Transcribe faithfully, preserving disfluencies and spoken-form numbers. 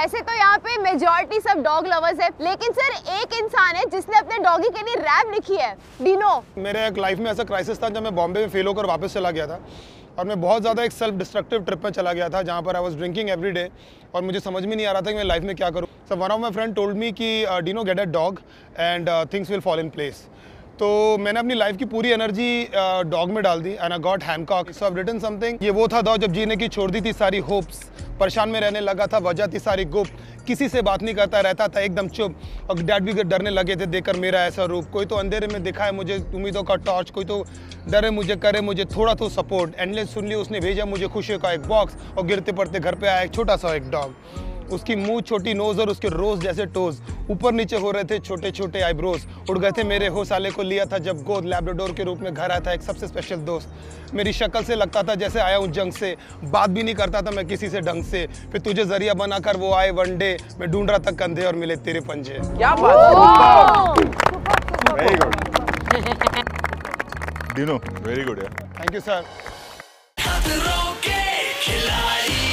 वैसे तो यहाँ पे मेजॉरिटी सब डॉग लवर्स है, लेकिन सर एक इंसान है जिसने अपने डॉगी के लिए रैप लिखी है, डिनो। मेरे एक लाइफ में ऐसा क्राइसिस था जब मैं बॉम्बे में फेल होकर वापस चला गया था और मैं बहुत ज़्यादा एक सेल्फ डिस्ट्रक्टिव ट्रिप में चला गया था जहाँ पर I was drinking every day और मुझे समझ में नहीं आ रहा था कि मैं लाइफ में क्या करूँ। Sir one of my friend told me कि डिनो get a dog and things will fall in place. तो मैंने अपनी लाइफ की पूरी एनर्जी डॉग में डाल दी and I got Hancock. So I have written something. ये वो था दौर जब जीने की छोड़ दी थी सारी होप्स, परेशान में रहने लगा था, वजह थी सारी गुप, किसी से बात नहीं करता, रहता था एकदम चुप। और डैड भी डरने लगे थे देखकर मेरा ऐसा रूप। कोई तो अंधेरे में दिखाए मुझे उम्मीदों का टॉर्च, कोई तो डरे मुझे करे मुझे थोड़ा तो सपोर्ट। एंडलेस सुन ली उसने, भेजा मुझे खुशियों का एक बॉक्स और गिरते पड़ते घर पर आया एक छोटा सा एक डॉग। उसकी मुंह छोटी नोज और उसके रोज जैसे टोज, ऊपर नीचे हो रहे थे छोटे छोटे आईब्रोज। उड़ गए थे मेरे होश, साले को लिया था जब गोद, लैब्राडोर के रूप में घर आया था एक सबसे स्पेशल दोस्त। मेरी शक्ल से लगता था जैसे आया हूँ जंग से, बात भी नहीं करता था मैं किसी से ढंग से। फिर तुझे जरिया बनाकर वो आए वनडे, मैं ढूंढ रहा था कंधे और मिले तेरे पंजे। क्या बात, very good. Thank you sir.